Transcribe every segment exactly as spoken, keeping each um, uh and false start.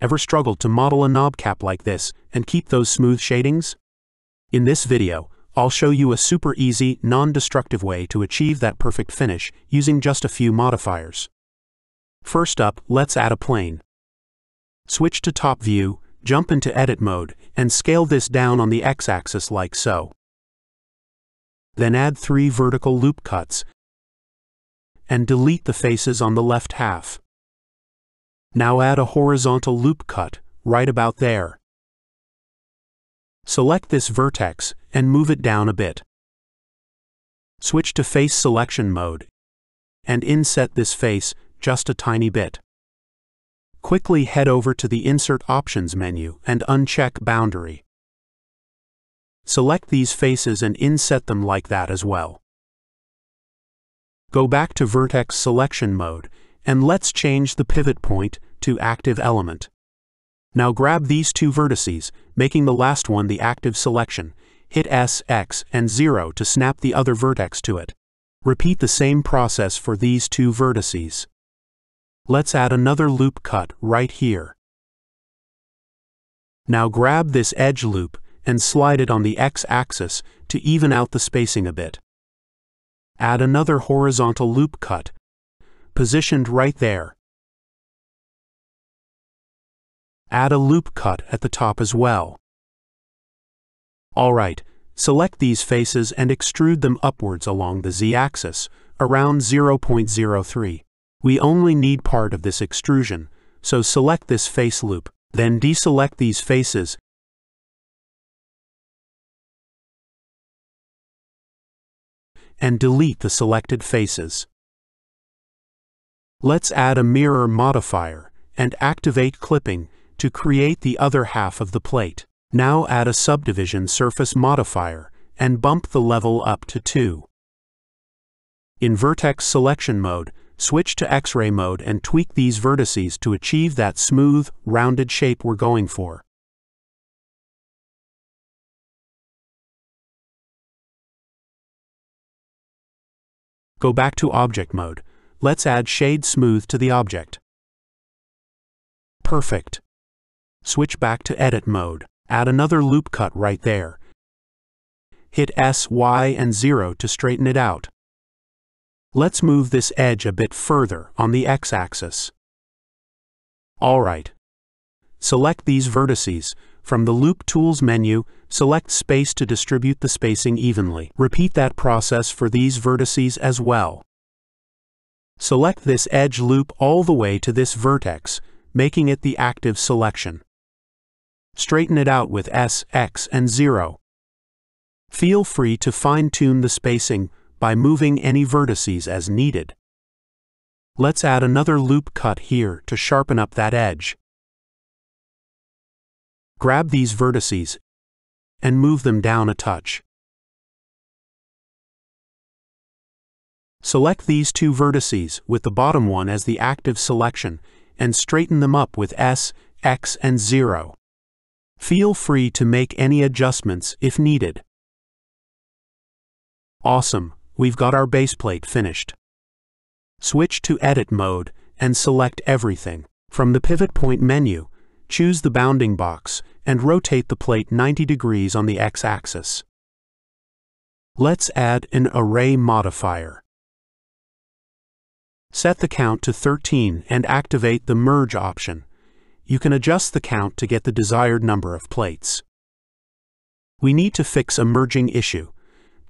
Ever struggled to model a knob cap like this and keep those smooth shadings? In this video, I'll show you a super easy, non-destructive way to achieve that perfect finish using just a few modifiers. First up, let's add a plane. Switch to top view, jump into edit mode, and scale this down on the x-axis like so. Then add three vertical loop cuts and delete the faces on the left half. Now add a horizontal loop cut, right about there. Select this vertex and move it down a bit. Switch to face selection mode and inset this face just a tiny bit. Quickly head over to the Insert Options menu and uncheck Boundary. Select these faces and inset them like that as well. Go back to vertex selection mode and let's change the pivot point to active element. Now grab these two vertices, making the last one the active selection. Hit S, X, and zero to snap the other vertex to it. Repeat the same process for these two vertices. Let's add another loop cut right here. Now grab this edge loop and slide it on the x-axis to even out the spacing a bit. Add another horizontal loop cut, positioned right there. Add a loop cut at the top as well. Alright, select these faces and extrude them upwards along the z-axis, around zero point zero three. We only need part of this extrusion, so select this face loop, then deselect these faces and delete the selected faces. Let's add a mirror modifier and activate clipping to create the other half of the plate. Now add a subdivision surface modifier and bump the level up to two. In vertex selection mode, switch to X-ray mode and tweak these vertices to achieve that smooth, rounded shape we're going for. Go back to object mode. Let's add Shade Smooth to the object. Perfect. Switch back to edit mode. Add another loop cut right there. Hit S, Y, and zero to straighten it out. Let's move this edge a bit further on the x-axis. Alright. Select these vertices. From the Loop Tools menu, select Space to distribute the spacing evenly. Repeat that process for these vertices as well. Select this edge loop all the way to this vertex, making it the active selection. Straighten it out with S, X, and zero. Feel free to fine-tune the spacing by moving any vertices as needed. Let's add another loop cut here to sharpen up that edge. Grab these vertices and move them down a touch. Select these two vertices with the bottom one as the active selection and straighten them up with S, X, and zero. Feel free to make any adjustments if needed. Awesome! We've got our baseplate finished. Switch to edit mode and select everything. From the pivot point menu, choose the bounding box and rotate the plate ninety degrees on the x-axis. Let's add an array modifier. Set the count to thirteen and activate the merge option. You can adjust the count to get the desired number of plates. We need to fix a merging issue.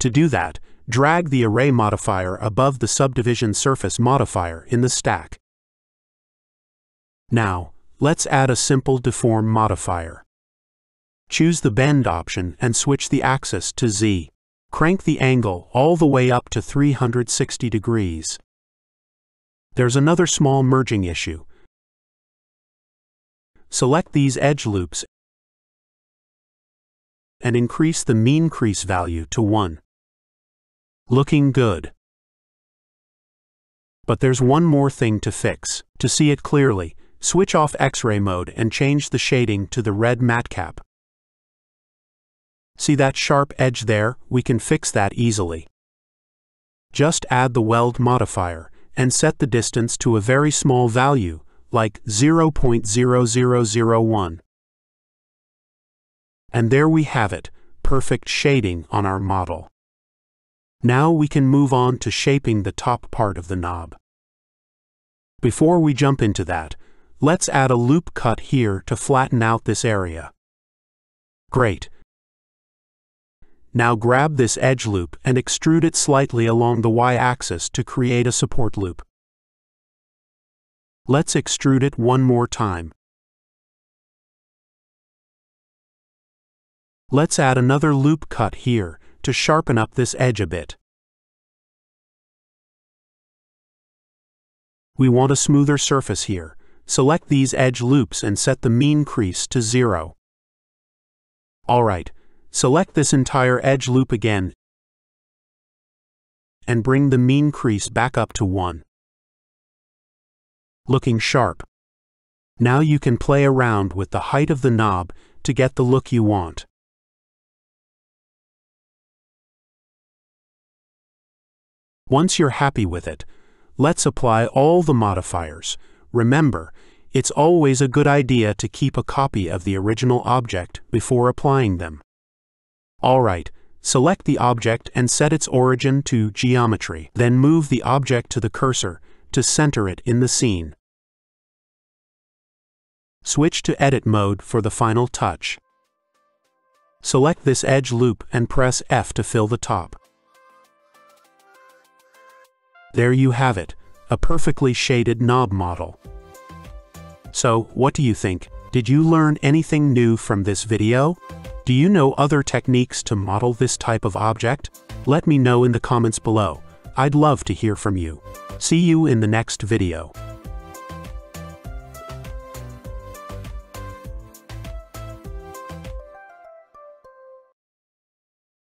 To do that, drag the Array modifier above the Subdivision Surface modifier in the stack. Now, let's add a simple Deform modifier. Choose the Bend option and switch the axis to Z. Crank the angle all the way up to three hundred sixty degrees. There's another small merging issue. Select these edge loops and increase the mean crease value to one. Looking good. But there's one more thing to fix. To see it clearly, switch off X-ray mode and change the shading to the red matte cap. See that sharp edge there? We can fix that easily. Just add the weld modifier and set the distance to a very small value, like zero point zero zero zero one. And there we have it, perfect shading on our model. Now we can move on to shaping the top part of the knob. Before we jump into that, let's add a loop cut here to flatten out this area. Great. Now grab this edge loop and extrude it slightly along the y-axis to create a support loop. Let's extrude it one more time. Let's add another loop cut here to sharpen up this edge a bit. We want a smoother surface here. Select these edge loops and set the mean crease to zero. Alright, select this entire edge loop again and bring the mean crease back up to one. Looking sharp. Now you can play around with the height of the knob to get the look you want. Once you're happy with it, let's apply all the modifiers. Remember, it's always a good idea to keep a copy of the original object before applying them. Alright, select the object and set its origin to geometry. Then move the object to the cursor to center it in the scene. Switch to edit mode for the final touch. Select this edge loop and press F to fill the top. There you have it, a perfectly shaded knob model. So, what do you think? Did you learn anything new from this video? Do you know other techniques to model this type of object? Let me know in the comments below. I'd love to hear from you. See you in the next video.